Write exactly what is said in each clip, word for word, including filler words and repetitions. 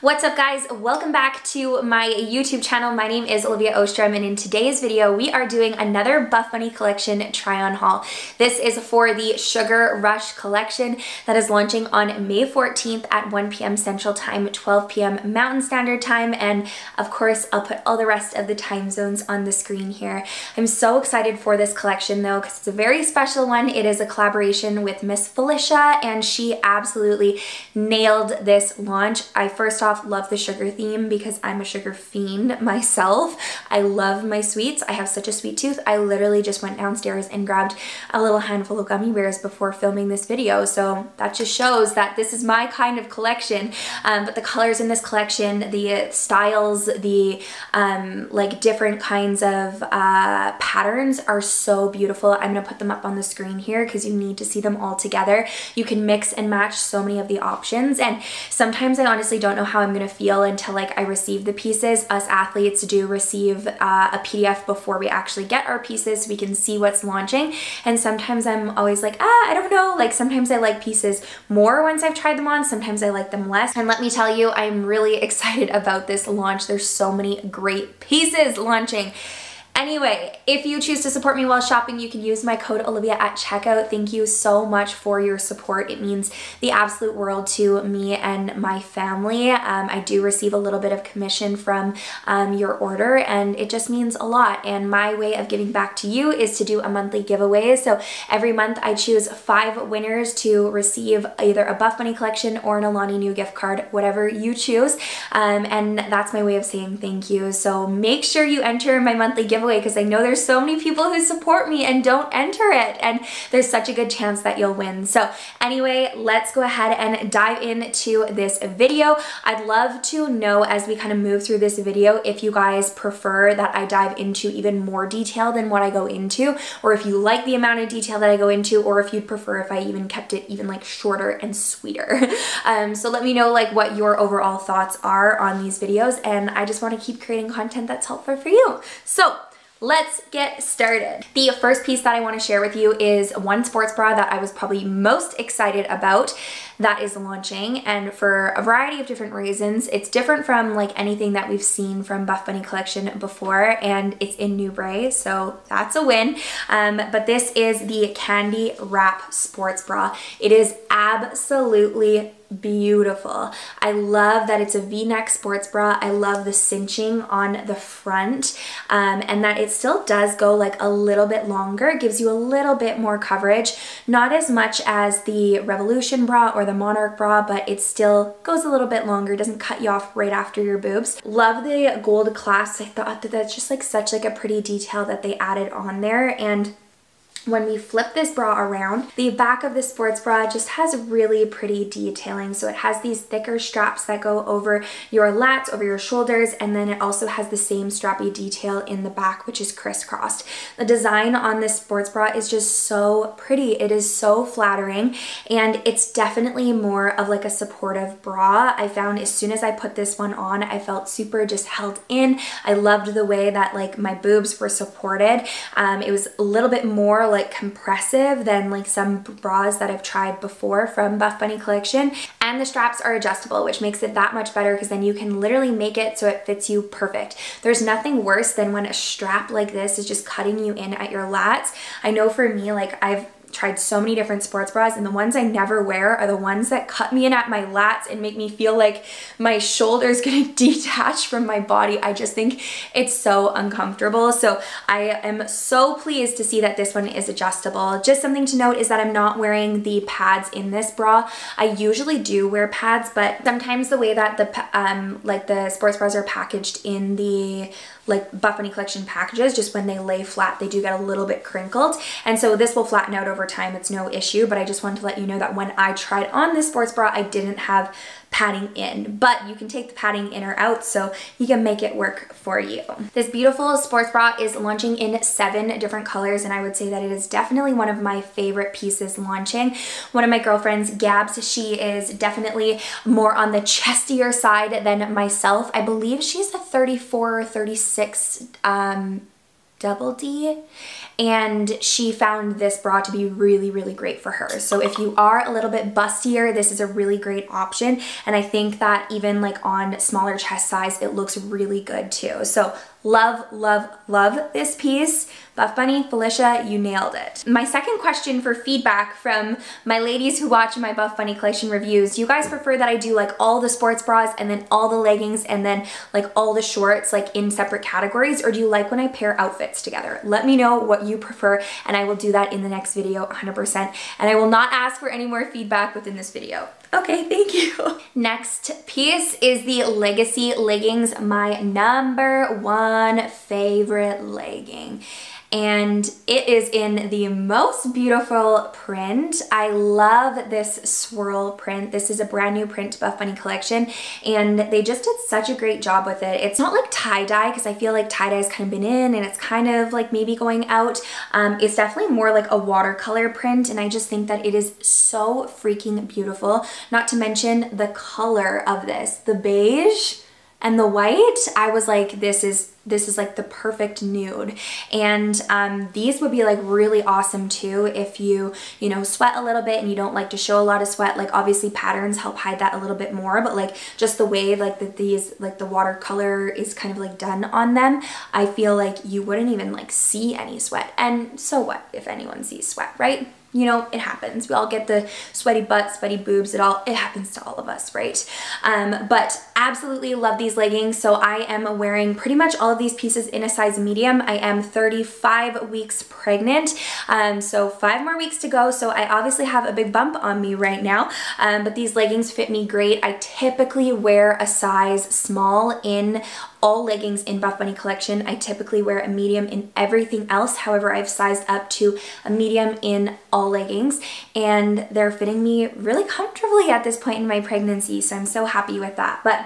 What's up, guys? Welcome back to my YouTube channel. My name is Olivia Ostrom, and in today's video we are doing another Buffbunny Collection try on haul. This is for the Sugar Rush collection that is launching on May fourteenth at one p m Central Time, twelve p m Mountain Standard Time, and of course I'll put all the rest of the time zones on the screen here. I'm so excited for this collection though, because it's a very special one. It is a collaboration with Miss Felicia, and she absolutely nailed this launch. I first off love the sugar theme because I'm a sugar fiend myself. I love my sweets. I have such a sweet tooth. I literally just went downstairs and grabbed a little handful of gummy bears before filming this video, so that just shows that this is my kind of collection. Um, but the colors in this collection, the styles, the um, like different kinds of uh, patterns are so beautiful. I'm gonna put them up on the screen here because you need to see them all together. You can mix and match so many of the options, and sometimes I honestly don't know how I'm gonna feel until like I receive the pieces. Us athletes do receive uh, a P D F before we actually get our pieces so we can see what's launching, and sometimes I'm always like, ah, I don't know. Like sometimes I like pieces more once I've tried them on, sometimes I like them less, and let me tell you, I'm really excited about this launch. There's so many great pieces launching. Anyway, if you choose to support me while shopping, you can use my code Olivia at checkout. Thank you so much for your support. It means the absolute world to me and my family. Um, I do receive a little bit of commission from um, your order, and it just means a lot. And my way of giving back to you is to do a monthly giveaway. So every month I choose five winners to receive either a Buffbunny collection or an Alani new gift card, whatever you choose. Um, and that's my way of saying thank you. So make sure you enter my monthly giveaway, because I know there's so many people who support me and don't enter it, and there's such a good chance that you'll win. So anyway, let's go ahead and dive into this video. I'd love to know as we kind of move through this video if you guys prefer that I dive into even more detail than what I go into, or if you like the amount of detail that I go into, or if you'd prefer if I even kept it even like shorter and sweeter. Um, so let me know like what your overall thoughts are on these videos, and I just want to keep creating content that's helpful for you. So let's get started. The first piece that I want to share with you is one sports bra that I was probably most excited about that is launching, and for a variety of different reasons. It's different from like anything that we've seen from Buffbunny Collection before, and it's in Nubray, so that's a win. Um, but this is the Candy Wrap Sports Bra. It is absolutely beautiful. I love that it's a V-neck sports bra. I love the cinching on the front, um, and that it still does go like a little bit longer. It gives you a little bit more coverage, not as much as the Revolution bra or the Monarch bra, but it still goes a little bit longer. It doesn't cut you off right after your boobs. Love the gold clasps. I thought that that's just like such like a pretty detail that they added on there. And when we flip this bra around, the back of the sports bra just has really pretty detailing. So it has these thicker straps that go over your lats, over your shoulders, and then it also has the same strappy detail in the back, which is crisscrossed. The design on this sports bra is just so pretty. It is so flattering, and it's definitely more of like a supportive bra. I found as soon as I put this one on, I felt super just held in. I loved the way that like my boobs were supported. Um, it was a little bit more like like compressive than like some bras that I've tried before from Buffbunny Collection, and the straps are adjustable, which makes it that much better because then you can literally make it so it fits you perfect. There's nothing worse than when a strap like this is just cutting you in at your lats. I know for me, like I've tried so many different sports bras, and the ones I never wear are the ones that cut me in at my lats and make me feel like my shoulder's gonna detach from my body. I just think it's so uncomfortable. So I am so pleased to see that this one is adjustable. Just something to note is that I'm not wearing the pads in this bra. I usually do wear pads, but sometimes the way that the um, like the sports bras are packaged in the like Buffbunny Collection packages, just when they lay flat, they do get a little bit crinkled, and so this will flatten out over time. It's no issue, but I just wanted to let you know that when I tried on this sports bra, I didn't have padding in, but you can take the padding in or out, so you can make it work for you. This beautiful sports bra is launching in seven different colors, and I would say that it is definitely one of my favorite pieces launching. One of my girlfriends, Gabs, she is definitely more on the chestier side than myself. I believe she's a thirty-four or thirty-six um, double D, and she found this bra to be really, really great for her. So if you are a little bit bustier, this is a really great option, and I think that even like on smaller chest size, it looks really good too. So love, love, love this piece. Buffbunny, Felicia, you nailed it. My second question for feedback from my ladies who watch my Buffbunny collection reviews, do you guys prefer that I do like all the sports bras and then all the leggings and then like all the shorts like in separate categories, or do you like when I pair outfits together? Let me know what you prefer and I will do that in the next video one hundred percent, and I will not ask for any more feedback within this video. Okay, thank you. Next piece is the Legacy Leggings, my number one favorite legging. And it is in the most beautiful print. I love this swirl print. This is a brand new print to Buffbunny Collection, and they just did such a great job with it. It's not like tie-dye, because I feel like tie-dye has kind of been in and it's kind of like maybe going out. Um, it's definitely more like a watercolor print, and I just think that it is so freaking beautiful. Not to mention the color of this, the beige and the white. I was like, this is This is like the perfect nude. And um, these would be like really awesome too if you, you know, sweat a little bit and you don't like to show a lot of sweat. Like obviously patterns help hide that a little bit more, but like just the way like that these, like the watercolor is kind of like done on them, I feel like you wouldn't even like see any sweat. And so what if anyone sees sweat, right? You know, it happens. We all get the sweaty butt, sweaty boobs, it all, it happens to all of us, right? Um, but absolutely love these leggings. So I am wearing pretty much all of these pieces in a size medium. I am thirty-five weeks pregnant, um, so five more weeks to go. So I obviously have a big bump on me right now, um, but these leggings fit me great. I typically wear a size small in all leggings in Buffbunny Collection. I typically wear a medium in everything else. However, I've sized up to a medium in all leggings, and they're fitting me really comfortably at this point in my pregnancy, so I'm so happy with that. But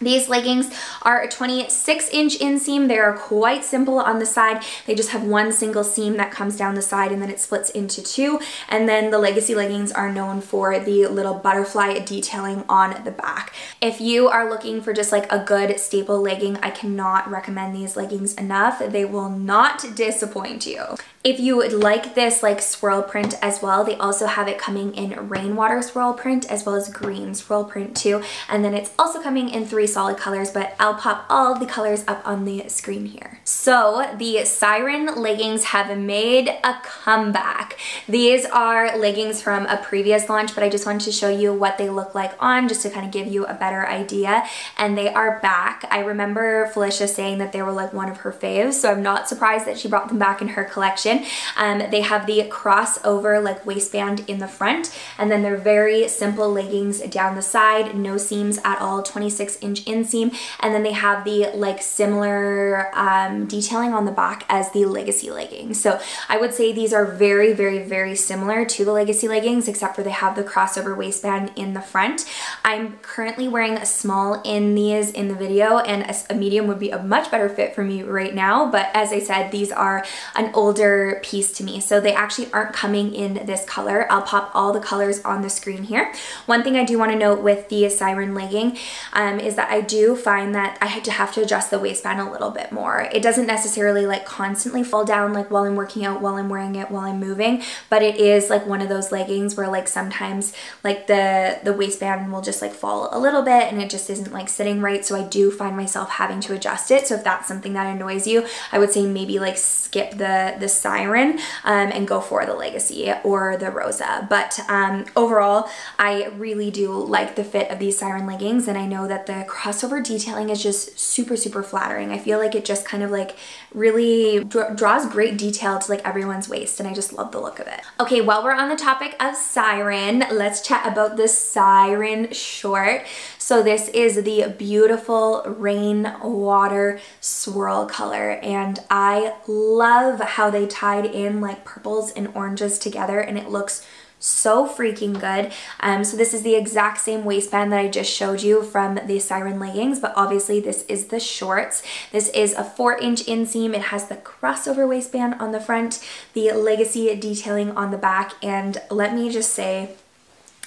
these leggings are a twenty-six inch inseam. They are quite simple on the side. They just have one single seam that comes down the side and then it splits into two. And then the Legacy leggings are known for the little butterfly detailing on the back. If you are looking for just like a good staple legging, I cannot recommend these leggings enough. They will not disappoint you. If you would like this like swirl print as well, they also have it coming in rainwater swirl print as well as green swirl print too. And then it's also coming in three solid colors, but I'll pop all of the colors up on the screen here. So the Siren leggings have made a comeback. These are leggings from a previous launch, but I just wanted to show you what they look like on just to kind of give you a better idea. And they are back. I remember Felicia saying that they were like one of her faves, so I'm not surprised that she brought them back in her collection. Um, they have the crossover like waistband in the front, and then they're very simple leggings down the side, no seams at all, twenty-six inch inseam, and then they have the like similar um, detailing on the back as the Legacy leggings. So I would say these are very, very, very similar to the Legacy leggings, except for they have the crossover waistband in the front. I'm currently wearing a small in these in the video, and a, a medium would be a much better fit for me right now, but as I said, these are an older piece to me, so they actually aren't coming in this color. I'll pop all the colors on the screen here. One thing I do want to note with the Siren legging um, is that I do find that I had to have to adjust the waistband a little bit more. It doesn't necessarily like constantly fall down like while I'm working out, while I'm wearing it, while I'm moving, but it is like one of those leggings where like sometimes like the the waistband will just like fall a little bit and it just isn't like sitting right, so I do find myself having to adjust it. So if that's something that annoys you, I would say maybe like skip the the Siren um, and go for the Legacy or the Rosa. But um, overall, I really do like the fit of these Siren leggings, and I know that the crossover detailing is just super, super flattering. I feel like it just kind of like really dr draws great detail to like everyone's waist, and I just love the look of it. Okay, while we're on the topic of Siren, let's chat about the Siren short. So this is the beautiful rain water swirl color, and I love how they tied in like purples and oranges together, and it looks so freaking good. Um, so this is the exact same waistband that I just showed you from the Siren leggings, but obviously this is the shorts. This is a four inch inseam. It has the crossover waistband on the front, the Legacy detailing on the back, and let me just say,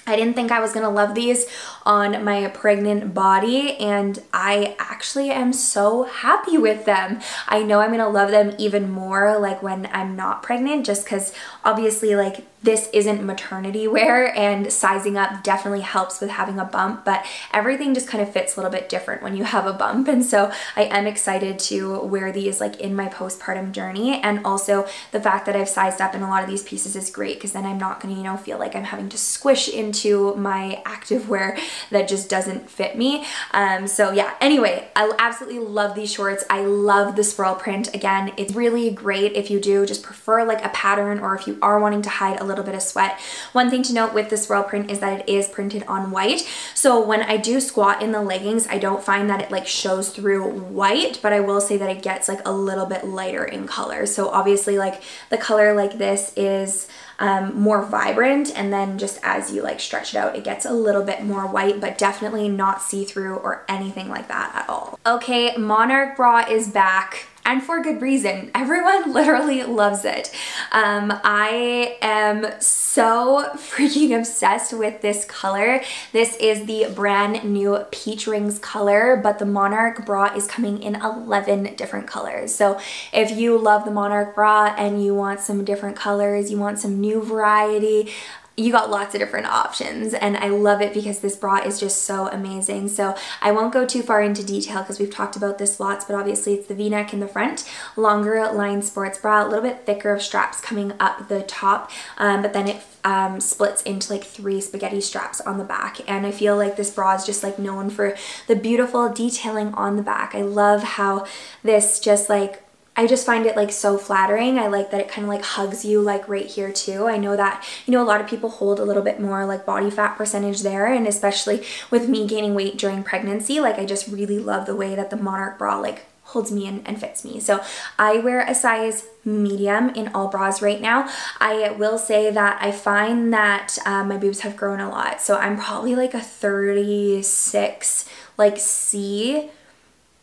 I didn't think I was gonna love these on my pregnant body, and I actually am so happy with them. I know I'm gonna love them even more like when I'm not pregnant, just because obviously like this isn't maternity wear and sizing up definitely helps with having a bump, but everything just kind of fits a little bit different when you have a bump. And so I am excited to wear these like in my postpartum journey. And also the fact that I've sized up in a lot of these pieces is great, because then I'm not gonna, you know, feel like I'm having to squish into my active wear that just doesn't fit me. Um, so yeah, anyway, I absolutely love these shorts. I love the swirl print. Again, it's really great if you do just prefer like a pattern, or if you are wanting to hide a little bit of sweat. One thing to note with the swirl print is that it is printed on white. So when I do squat in the leggings, I don't find that it like shows through white, but I will say that it gets like a little bit lighter in color. So obviously like the color like this is um, more vibrant, and then just as you like stretch it out, it gets a little bit more white, but definitely not see-through or anything like that at all. Okay, Monarch bra is back. And for good reason. Everyone literally loves it. Um, I am so freaking obsessed with this color. This is the brand new Peach Rings color, but the Monarch bra is coming in eleven different colors. So if you love the Monarch bra and you want some different colors, you want some new variety, you got lots of different options, and I love it because this bra is just so amazing. So I won't go too far into detail because we've talked about this lots, but obviously it's the V-neck in the front, longer lined sports bra, a little bit thicker of straps coming up the top, um, but then it Um, splits into like three spaghetti straps on the back. And I feel like this bra is just like known for the beautiful detailing on the back. I love how this just like, I just find it like so flattering. I like that it kind of like hugs you like right here too. I know that, you know, a lot of people hold a little bit more like body fat percentage there, and especially with me gaining weight during pregnancy, like I just really love the way that the Monarch bra like holds me in and fits me. So I wear a size medium in all bras right now. I will say that I find that um, my boobs have grown a lot. So I'm probably like a thirty-six, like C,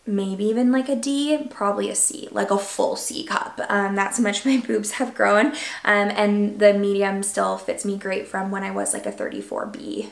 maybe even like a D, probably a C, like a full C cup. Um, that's how much my boobs have grown. Um, and the medium still fits me great from when I was like a thirty-four B.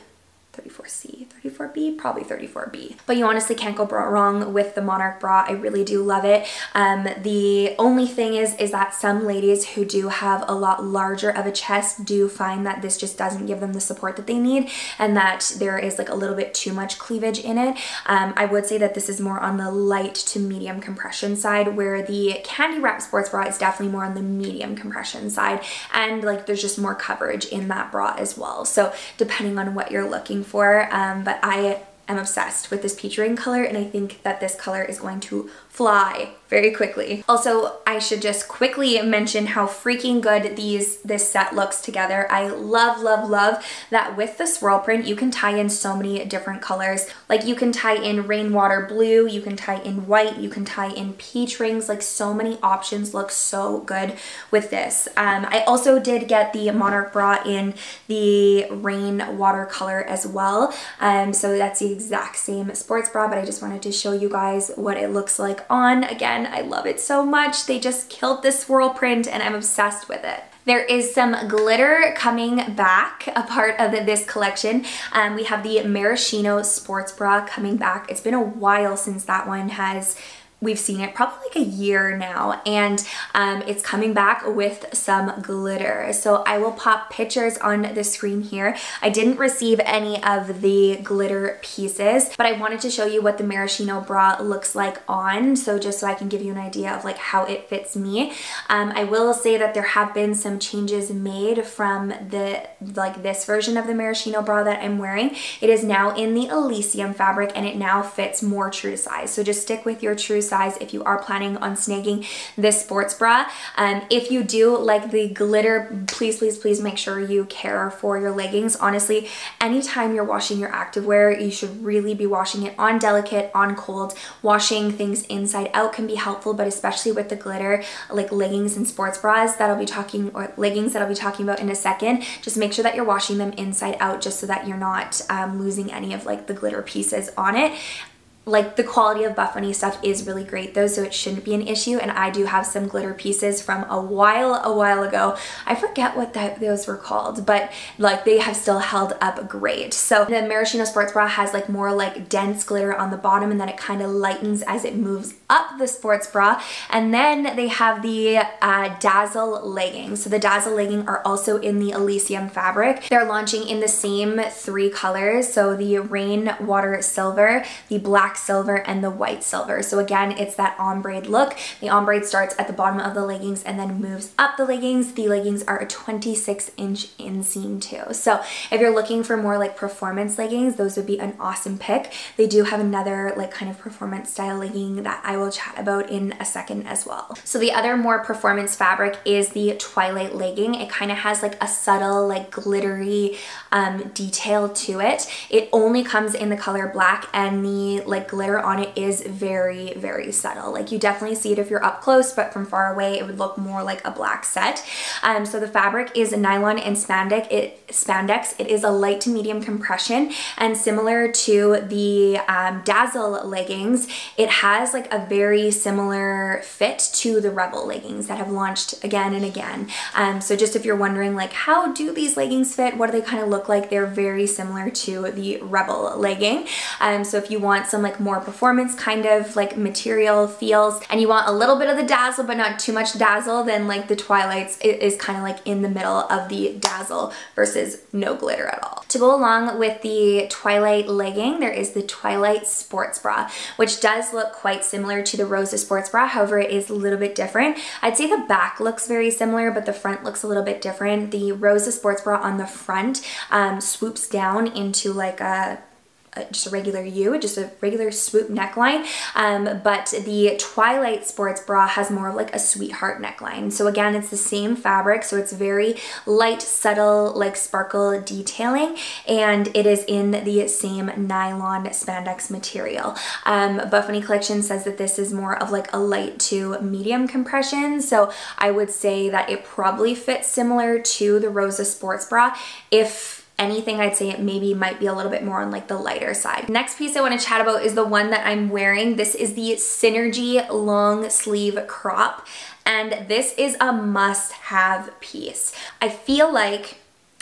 thirty-four C, thirty-four B, probably thirty-four B. But you honestly can't go wrong with the Monarch bra. I really do love it. Um, the only thing is, is that some ladies who do have a lot larger of a chest do find that this just doesn't give them the support that they need, and that there is like a little bit too much cleavage in it. Um, I would say that this is more on the light to medium compression side, where the Candy Wrap Sports Bra is definitely more on the medium compression side, and like there's just more coverage in that bra as well. So depending on what you're looking for, for um, but I am obsessed with this peach ring color, and I think that this color is going to fly very quickly. Also, I should just quickly mention how freaking good these this set looks together. I love, love, love that with the swirl print, you can tie in so many different colors. Like you can tie in rainwater blue, you can tie in white, you can tie in peach rings, like so many options look so good with this. Um, I also did get the Monarch bra in the rainwater color as well. Um, so that's the exact same sports bra, but I just wanted to show you guys what it looks like on. Again, I love it so much. They just killed this swirl print, and I'm obsessed with it. There is some glitter coming back, a part of this collection. Um, we have the Maraschino Sports Bra coming back. It's been a while since that one has We've seen it, probably like a year now, and um, it's coming back with some glitter. So I will pop pictures on the screen here. I didn't receive any of the glitter pieces, but I wanted to show you what the Maraschino bra looks like on, so just so I can give you an idea of like how it fits me. Um, I will say that there have been some changes made from the like this version of the Maraschino bra that I'm wearing. It is now in the Elysium fabric, and it now fits more true to size. So just stick with your true size if you are planning on snagging this sports bra. Um, if you do like the glitter, please, please, please make sure you care for your leggings. Honestly, anytime you're washing your activewear, you should really be washing it on delicate, on cold. Washing things inside out can be helpful, but especially with the glitter, like leggings and sports bras that I'll be talking, or leggings that I'll be talking about in a second, just make sure that you're washing them inside out, just so that you're not um, losing any of like the glitter pieces on it. like the quality of Buffbunny stuff is really great though, so it shouldn't be an issue. And I do have some glitter pieces from a while, a while ago. I forget what that, those were called, but like they have still held up great. So the Maraschino Sports Bra has like more like dense glitter on the bottom, and then it kind of lightens as it moves up the sports bra. And then they have the uh, Dazzle leggings. So the Dazzle legging are also in the Elysium fabric. They're launching in the same three colors. So the rain water silver, the black silver, and the white silver. So again, it's that ombre look. The ombre starts at the bottom of the leggings and then moves up the leggings. The leggings are a twenty-six inch inseam too. So if you're looking for more like performance leggings, those would be an awesome pick. They do have another like kind of performance style legging that I will chat about in a second as well. So the other more performance fabric is the Twilight legging. It kind of has like a subtle like glittery um, detail to it. It only comes in the color black, and the like glitter on it is very, very subtle. Like you definitely see it if you're up close, but from far away it would look more like a black set. Um, so the fabric is nylon and spandex. It spandex. It is a light to medium compression, and similar to the um, Dazzle leggings, it has like a very similar fit to the Rebel leggings that have launched again and again. Um, so just if you're wondering like how do these leggings fit, what do they kind of look like, they're very similar to the Rebel legging. Um, so if you want some like more performance kind of like material feels, and you want a little bit of the Dazzle but not too much Dazzle, then like the Twilights is kind of like in the middle of the Dazzle versus no glitter at all. To go along with the Twilight legging, there is the Twilight sports bra, which does look quite similar to the Rosa sports bra. However, it is a little bit different. I'd say the back looks very similar, but the front looks a little bit different. The Rosa sports bra on the front um, swoops down into like a just a regular U, just a regular swoop neckline, um, but the Twilight sports bra has more of like a sweetheart neckline. So again, it's the same fabric, so it's very light, subtle, like sparkle detailing, and it is in the same nylon spandex material. Um, Buffbunny Collection says that this is more of like a light to medium compression, so I would say that it probably fits similar to the Rosa sports bra. If anything, I'd say it maybe might be a little bit more on like the lighter side. Next piece I want to chat about is the one that I'm wearing. This is the Synergy long sleeve crop, and this is a must-have piece. I feel like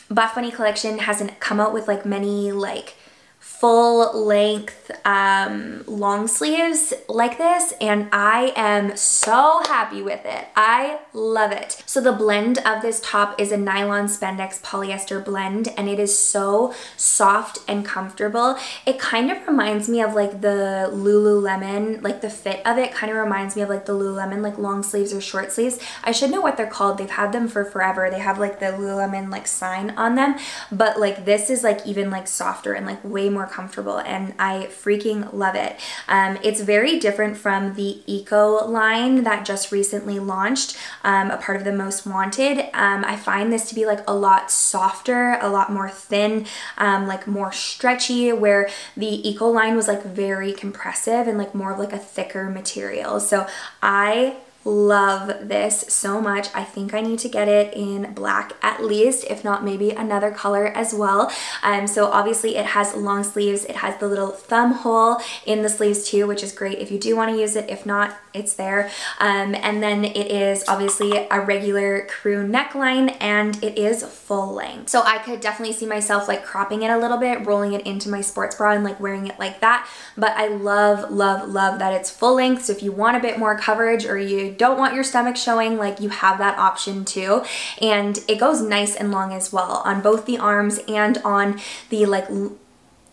Buffbunny Collection hasn't come out with like many like full length um, long sleeves like this, and I am so happy with it. I love it. So the blend of this top is a nylon spandex polyester blend, and it is so soft and comfortable. It kind of reminds me of like the Lululemon, like the fit of it kind of reminds me of like the Lululemon like long sleeves or short sleeves. I should know what they're called. They've had them for forever. They have like the Lululemon like sign on them, but like this is like even like softer and like way more comfortable, and I freaking love it. Um, it's very different from the Eco line that just recently launched, um, a part of the Most Wanted. Um, I find this to be like a lot softer, a lot more thin, um, like more stretchy, where the Eco line was like very compressive and like more of like a thicker material. So I love this so much. I think I need to get it in black at least, if not maybe another color as well. Um, so obviously it has long sleeves, it has the little thumb hole in the sleeves too, which is great if you do want to use it. If not, it's there. Um, and then it is obviously a regular crew neckline, and it is full length. So I could definitely see myself like cropping it a little bit, rolling it into my sports bra and like wearing it like that. But I love, love, love that it's full length. So if you want a bit more coverage, or you don't want your stomach showing, like you have that option too. And it goes nice and long as well on both the arms and on the like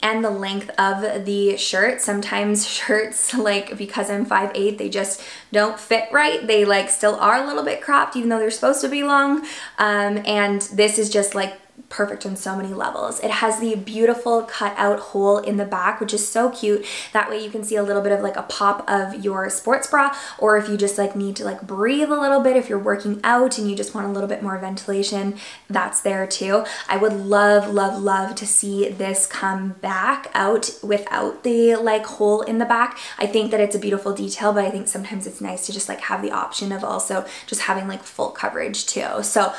and the length of the shirt. Sometimes shirts, like because I'm five eight, they just don't fit right. They like still are a little bit cropped even though they're supposed to be long, um, and this is just like perfect on so many levels. It has the beautiful cut out hole in the back, which is so cute. That way you can see a little bit of like a pop of your sports bra, or if you just like need to like breathe a little bit, if you're working out and you just want a little bit more ventilation, that's there too. I would love, love, love to see this come back out without the like hole in the back. I think that it's a beautiful detail, but I think sometimes it's nice to just like have the option of also just having like full coverage too. So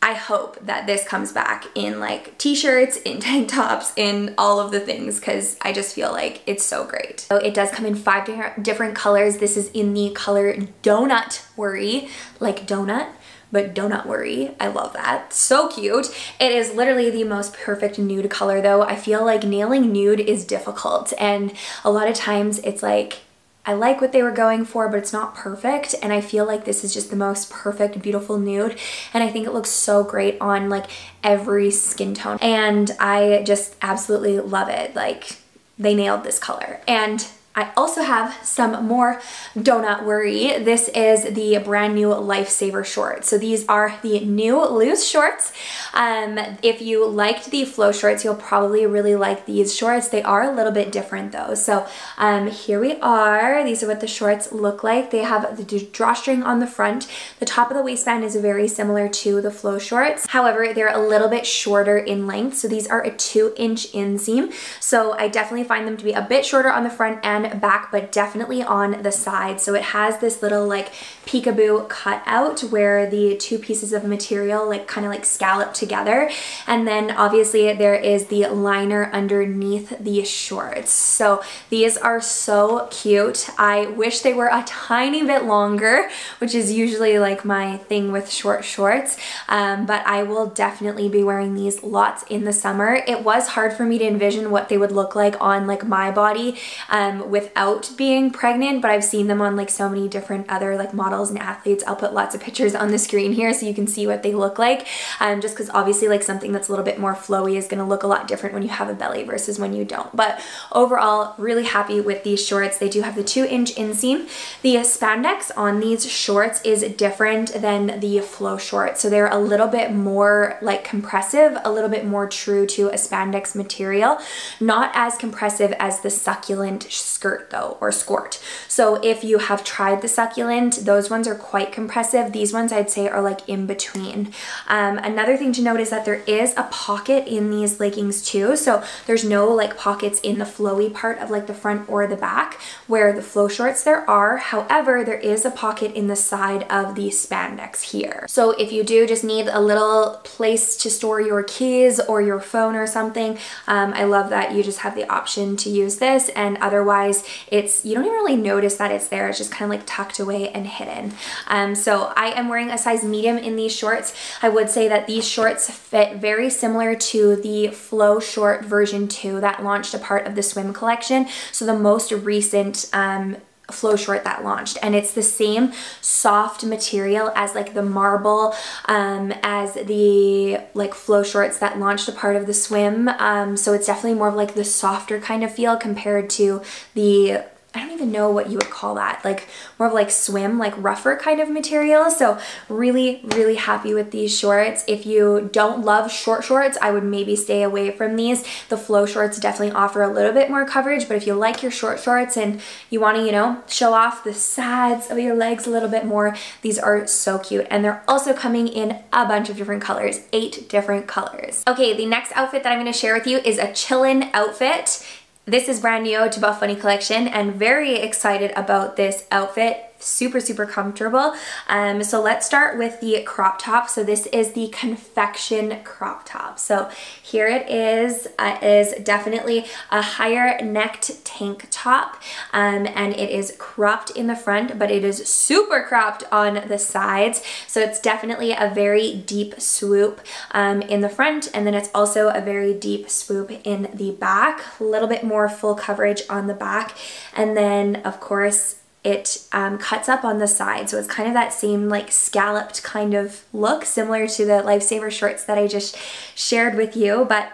I hope that this comes back in like t-shirts, in tank tops, in all of the things, because I just feel like it's so great. So it does come in five different colors. This is in the color Donut Worry, like donut, but Donut Worry. I love that. So cute. It is literally the most perfect nude color though. I feel like nailing nude is difficult, and a lot of times it's like, I like what they were going for, but it's not perfect. And I feel like this is just the most perfect, beautiful nude. And I think it looks so great on like every skin tone. And I just absolutely love it. Like, they nailed this color. And I also have some more Donut Worry. This is the brand new Lifesaver Short. So these are the new loose shorts. Um, if you liked the Flow shorts, you'll probably really like these shorts. They are a little bit different though. So um, here we are. These are what the shorts look like. They have the drawstring on the front. The top of the waistband is very similar to the Flow shorts. However, they're a little bit shorter in length. So these are a two inch inseam. So I definitely find them to be a bit shorter on the front and back, but definitely on the side. So it has this little like peekaboo cutout where the two pieces of material like kind of like scallop together, and then obviously there is the liner underneath the shorts. So these are so cute. I wish they were a tiny bit longer, which is usually like my thing with short shorts, um, but I will definitely be wearing these lots in the summer. It was hard for me to envision what they would look like on like my body um, with without being pregnant, but I've seen them on like so many different other like models and athletes. I'll put lots of pictures on the screen here so you can see what they look like, um, just because obviously like something that's a little bit more flowy is going to look a lot different when you have a belly versus when you don't. But overall, really happy with these shorts. They do have the two inch inseam. The spandex on these shorts is different than the Flow shorts, so they're a little bit more like compressive, a little bit more true to a spandex material, not as compressive as the Succulent skirt though, or skort. So if you have tried the Succulent, those ones are quite compressive. These ones I'd say are like in between. Um, another thing to note is that there is a pocket in these leggings too. So there's no like pockets in the flowy part of like the front or the back, where the Flow shorts there are. However, there is a pocket in the side of the spandex here. So if you do just need a little place to store your keys or your phone or something, um, I love that you just have the option to use this, and otherwise it's, you don't even really notice that it's there. It's just kind of like tucked away and hidden. Um, so I am wearing a size medium in these shorts. I would say that these shorts fit very similar to the Flow short version two that launched a part of the swim collection. So the most recent um, Flow short that launched, and it's the same soft material as like the marble, um, as the like Flow shorts that launched a part of the swim. Um, so it's definitely more of like the softer kind of feel compared to the, I don't even know what you would call that, like more of like swim, like rougher kind of material. So really, really happy with these shorts. If you don't love short shorts, I would maybe stay away from these. The Flow shorts definitely offer a little bit more coverage, but if you like your short shorts and you want to, you know, show off the sides of your legs a little bit more, these are so cute. And they're also coming in a bunch of different colors, eight different colors. Okay, the next outfit that I'm going to share with you is a chillin' outfit. This is brand new to Buffbunny Collection, and very excited about this outfit. Super, super comfortable. Um, so let's start with the crop top. So this is the Confection Crop Top. So here it is. Uh, is definitely a higher necked tank top, um, and it is cropped in the front, but it is super cropped on the sides. So it's definitely a very deep swoop um, in the front, and then it's also a very deep swoop in the back. A little bit more full coverage on the back, and then of course it um, cuts up on the side. So it's kind of that same like scalloped kind of look, similar to the Lifesaver shorts that I just shared with you. But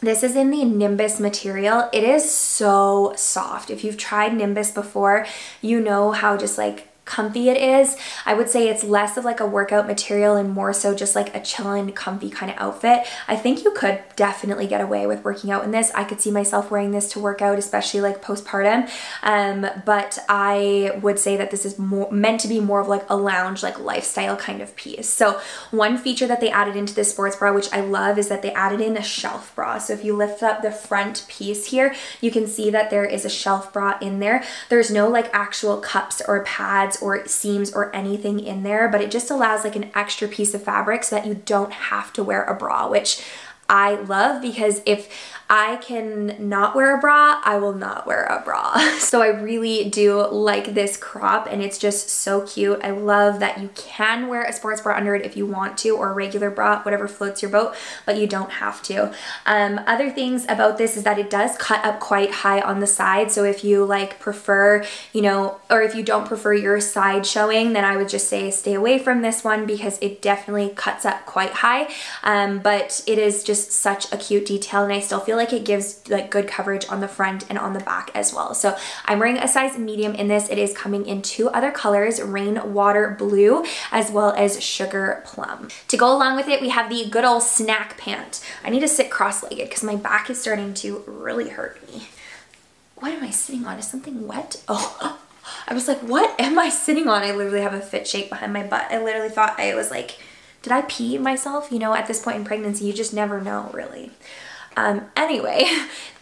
this is in the Nimbus material. It is so soft. If you've tried Nimbus before, you know how just like comfy it is. I would say it's less of like a workout material and more so just like a chillin', comfy kind of outfit. I think you could definitely get away with working out in this. I could see myself wearing this to work out, especially like postpartum. Um, but I would say that this is more, meant to be more of like a lounge, like lifestyle kind of piece. So one feature that they added into this sports bra, which I love, is that they added in a shelf bra. So if you lift up the front piece here, you can see that there is a shelf bra in there. There's no like actual cups or pads cuts or seams or anything in there, but it just allows like an extra piece of fabric so that you don't have to wear a bra, which I love, because if I can not wear a bra, I will not wear a bra. So I really do like this crop, and it's just so cute. I love that you can wear a sports bra under it if you want to, or a regular bra, whatever floats your boat, but you don't have to. Um, other things about this is that it does cut up quite high on the side. So if you like prefer, you know, or if you don't prefer your side showing, then I would just say stay away from this one, because it definitely cuts up quite high. Um, but it is just such a cute detail, and I still feel like it gives like good coverage on the front and on the back as well. So I'm wearing a size medium in this. It is coming in two other colors, rain water blue as well as sugar plum. To go along with it, we have the good old snack pant. I need to sit cross-legged because my back is starting to really hurt me. What am I sitting on? Is something wet? Oh, I was like, what am I sitting on? I literally have a fit shake behind my butt. I literally thought I was like, did I pee myself? You know, at this point in pregnancy, you just never know, really. Um, anyway,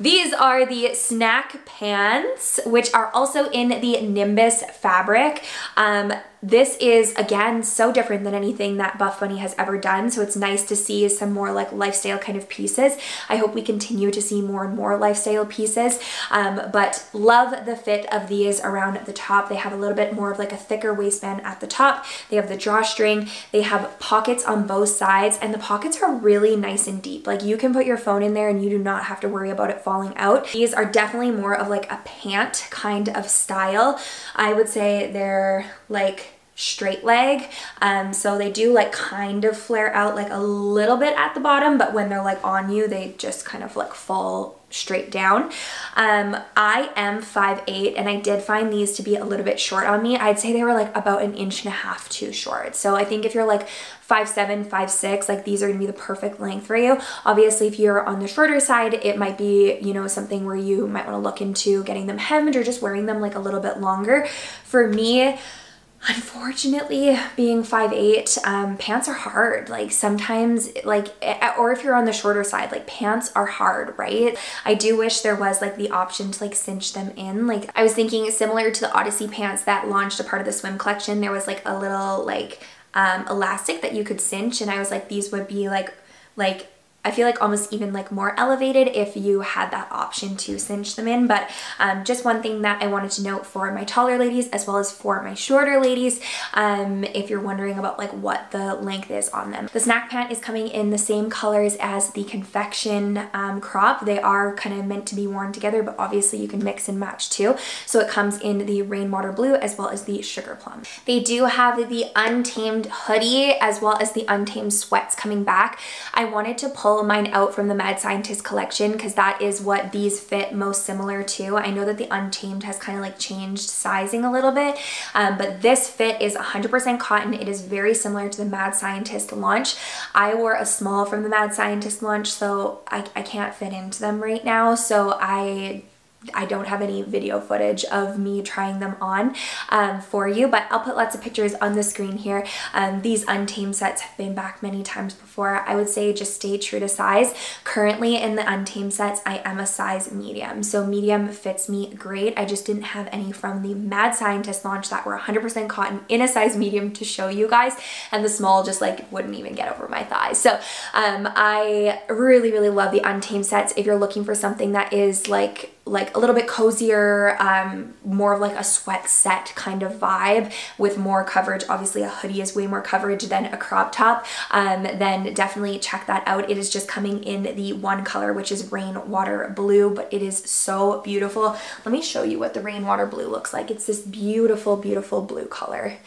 these are the snack pants, which are also in the Nimbus fabric. Um, This is, again, so different than anything that Buffbunny has ever done, so it's nice to see some more like lifestyle kind of pieces. I hope we continue to see more and more lifestyle pieces, um, but love the fit of these around the top. They have a little bit more of like a thicker waistband at the top. They have the drawstring. They have pockets on both sides, and the pockets are really nice and deep. Like, you can put your phone in there and you do not have to worry about it falling out. These are definitely more of like a pant kind of style. I would say they're like straight leg, um, so they do like kind of flare out like a little bit at the bottom, but when they're like on you, they just kind of like fall straight down. Um, I am five eight, and I did find these to be a little bit short on me. I'd say they were like about an inch and a half too short. So I think if you're like five seven, five six, like these are gonna be the perfect length for you. Obviously, if you're on the shorter side, it might be, you know, something where you might wanna look into getting them hemmed or just wearing them like a little bit longer. For me, unfortunately, being five eight, um, pants are hard. Like sometimes, like, or if you're on the shorter side, like pants are hard, right? I do wish there was like the option to like cinch them in. Like I was thinking similar to the Odyssey pants that launched a part of the swim collection, there was like a little like um, elastic that you could cinch. And I was like, these would be like, like, I feel like almost even like more elevated if you had that option to cinch them in. But um, just one thing that I wanted to note for my taller ladies as well as for my shorter ladies, um, if you're wondering about like what the length is on them. The snack pant is coming in the same colors as the confection um, crop. They are kind of meant to be worn together, but obviously you can mix and match too. So it comes in the rainwater blue as well as the sugar plum. They do have the Untamed hoodie as well as the Untamed sweats coming back. I wanted to pull mine out from the Mad Scientist collection because that is what these fit most similar to. I know that the Untamed has kind of like changed sizing a little bit, um, but this fit is one hundred percent cotton. It is very similar to the Mad Scientist launch. I wore a small from the Mad Scientist launch, so I, I can't fit into them right now, so I I don't have any video footage of me trying them on um, for you, but I'll put lots of pictures on the screen here. Um, these Untamed sets have been back many times before. I would say just stay true to size. Currently in the Untamed sets, I am a size medium, so medium fits me great. I just didn't have any from the Mad Scientist launch that were one hundred percent cotton in a size medium to show you guys, and the small just like wouldn't even get over my thighs. So um, I really, really love the Untamed sets. If you're looking for something that is like like a little bit cozier, um, more of like a sweat set kind of vibe with more coverage. Obviously a hoodie is way more coverage than a crop top, um, then definitely check that out. It is just coming in the one color, which is rain water blue, but it is so beautiful. Let me show you what the rain water blue looks like. It's this beautiful, beautiful blue color.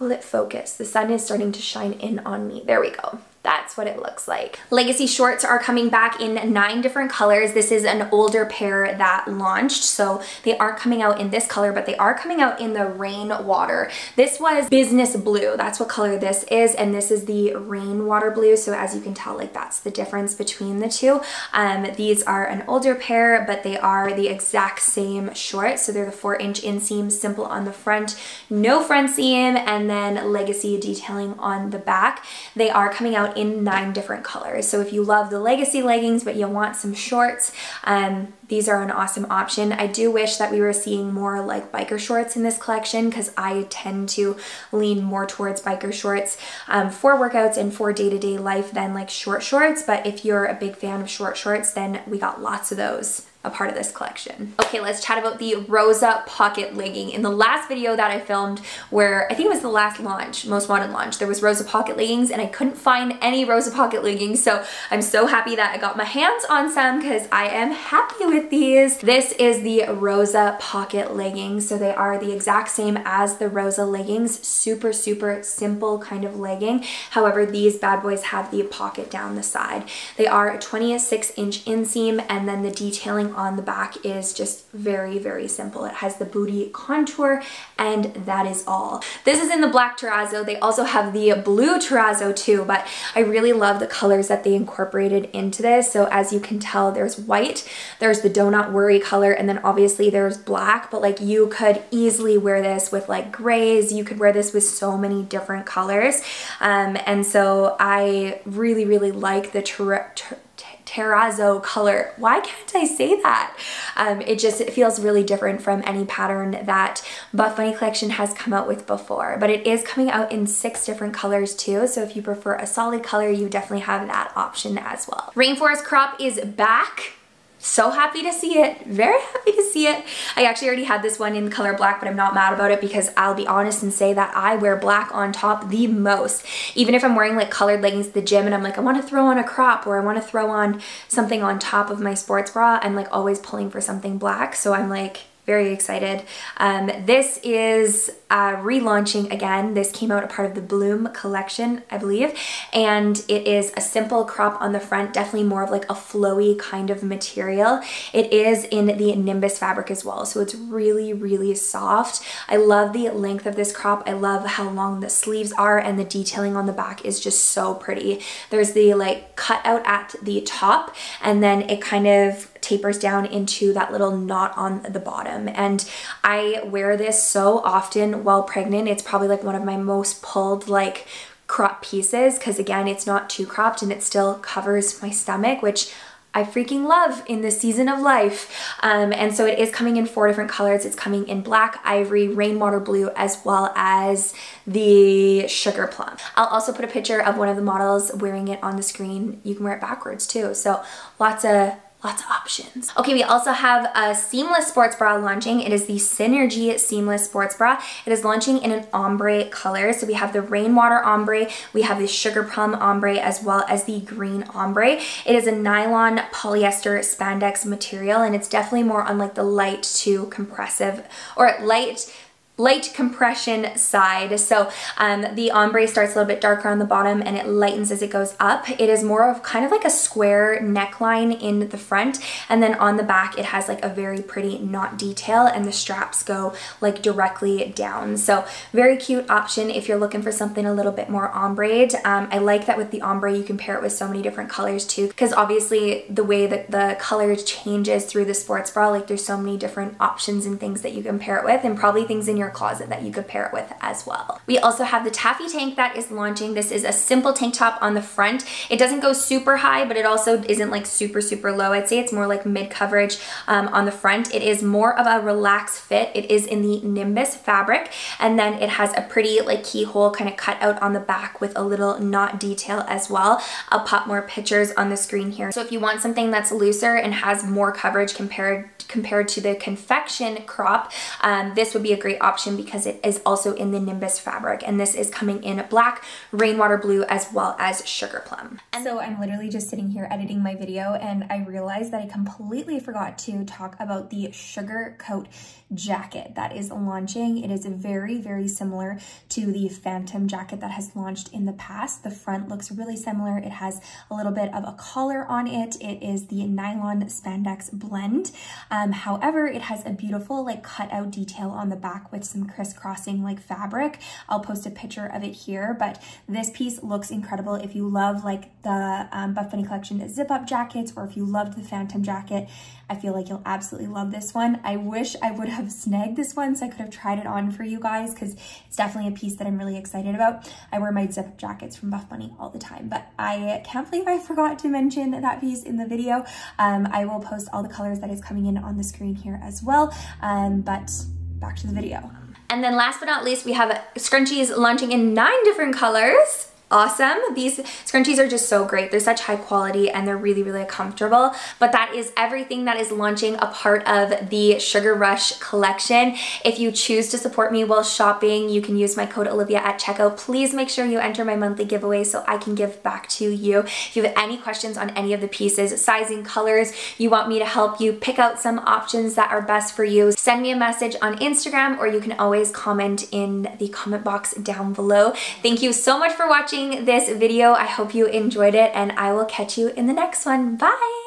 Will it focus? The sun is starting to shine in on me. There we go. That's what it looks like. Legacy shorts are coming back in nine different colors. This is an older pair that launched, so they aren't coming out in this color, but they are coming out in the rain water. This was business blue. That's what color this is, and this is the rain water blue. So as you can tell, like that's the difference between the two. Um, these are an older pair, but they are the exact same short. So they're the four inch inseam, simple on the front, no front seam, and then Legacy detailing on the back. They are coming out out in nine different colors. So if you love the Legacy leggings but you want some shorts, um, these are an awesome option. I do wish that we were seeing more like biker shorts in this collection, because I tend to lean more towards biker shorts um, for workouts and for day-to-day life than like short shorts. But if you're a big fan of short shorts, then we got lots of those a part of this collection. Okay, let's chat about the Rosa Pocket Legging. In the last video that I filmed, where I think it was the last launch, Most Wanted launch, there was Rosa Pocket Leggings and I couldn't find any Rosa Pocket Leggings, so I'm so happy that I got my hands on some because I am happy with these. This is the Rosa Pocket Leggings, so they are the exact same as the Rosa leggings. Super, super simple kind of legging. However, these bad boys have the pocket down the side. They are a twenty-six inch inseam, and then the detailing on the back is just very, very simple. It has the booty contour, and that is all. This is in the black terrazzo. They also have the blue terrazzo too, but I really love the colors that they incorporated into this. So as you can tell, there's white, there's the Donut Worry color, and then obviously there's black, but like you could easily wear this with like grays. You could wear this with so many different colors. Um, and so I really, really like the ter ter terrazzo color. Why can't I say that? Um, it just it feels really different from any pattern that Buffbunny Collection has come out with before, but it is coming out in six different colors too, so if you prefer a solid color, you definitely have that option as well. Rainforest Crop is back. So happy to see it, very happy to see it. I actually already had this one in color black, but I'm not mad about it because I'll be honest and say that I wear black on top the most. Even if I'm wearing like colored leggings to the gym and I'm like, I wanna throw on a crop or I wanna throw on something on top of my sports bra, I'm like always pulling for something black. So I'm like, very excited. Um, this is uh, relaunching again. This came out a part of the Bloom collection, I believe, and it is a simple crop on the front, definitely more of like a flowy kind of material. It is in the Nimbus fabric as well, so it's really, really soft. I love the length of this crop. I love how long the sleeves are, and the detailing on the back is just so pretty. There's the like cut out at the top, and then it kind of tapers down into that little knot on the bottom, and I wear this so often while pregnant. It's probably like one of my most pulled like crop pieces because again it's not too cropped and it still covers my stomach, which I freaking love in this season of life. Um, and so it is coming in four different colors. It's coming in black, ivory, rainwater blue, as well as the sugar plum. I'll also put a picture of one of the models wearing it on the screen. You can wear it backwards too, so lots of Lots of options. Okay, we also have a seamless sports bra launching. It is the Synergy Seamless Sports Bra. It is launching in an ombre color. So we have the rainwater ombre, we have the sugar plum ombre, as well as the green ombre. It is a nylon polyester spandex material, and it's definitely more on like the light to compressive or light light compression side. So um, the ombre starts a little bit darker on the bottom and it lightens as it goes up. It is more of kind of like a square neckline in the front, and then on the back it has like a very pretty knot detail, and the straps go like directly down. So very cute option if you're looking for something a little bit more ombre-ed. Um, I like that with the ombre you can pair it with so many different colors too, because obviously the way that the color changes through the sports bra, like there's so many different options and things that you can pair it with, and probably things in your closet that you could pair it with as well. We also have the taffy tank that is launching. This is a simple tank top on the front. It doesn't go super high, but it also isn't like super, super low. I'd say it's more like mid coverage um, on the front. It is more of a relaxed fit. It is in the Nimbus fabric, and then it has a pretty like keyhole kind of cut out on the back with a little knot detail as well. I'll pop more pictures on the screen here. So if you want something that's looser and has more coverage compared compared to the confection crop, um, this would be a great option, because it is also in the Nimbus fabric, and this is coming in black, rainwater blue, as well as sugar plum. And so I'm literally just sitting here editing my video, and I realized that I completely forgot to talk about the Sugar Coat jacket that is launching. It is very, very similar to the Phantom jacket that has launched in the past. The front looks really similar. It has a little bit of a collar on it. It is the nylon spandex blend. Um, however, it has a beautiful like cut out detail on the back with with some crisscrossing like fabric. I'll post a picture of it here, but this piece looks incredible. If you love like the um, Buffbunny Collection zip up jackets, or if you loved the Phantom jacket, I feel like you'll absolutely love this one. I wish I would have snagged this one so I could have tried it on for you guys, because it's definitely a piece that I'm really excited about. I wear my zip up jackets from Buffbunny all the time, but I can't believe I forgot to mention that piece in the video. Um, I will post all the colors that is coming in on the screen here as well, um, but back to the video. And then last but not least, we have scrunchies launching in nine different colors. Awesome. These scrunchies are just so great. They're such high quality and they're really, really comfortable. But that is everything that is launching a part of the Sugar Rush collection. If you choose to support me while shopping, you can use my code Olivia at checkout. Please make sure you enter my monthly giveaway so I can give back to you. If you have any questions on any of the pieces, sizing, colors, you want me to help you pick out some options that are best for you, send me a message on Instagram, or you can always comment in the comment box down below. Thank you so much for watching this video. I hope you enjoyed it, and I will catch you in the next one. Bye!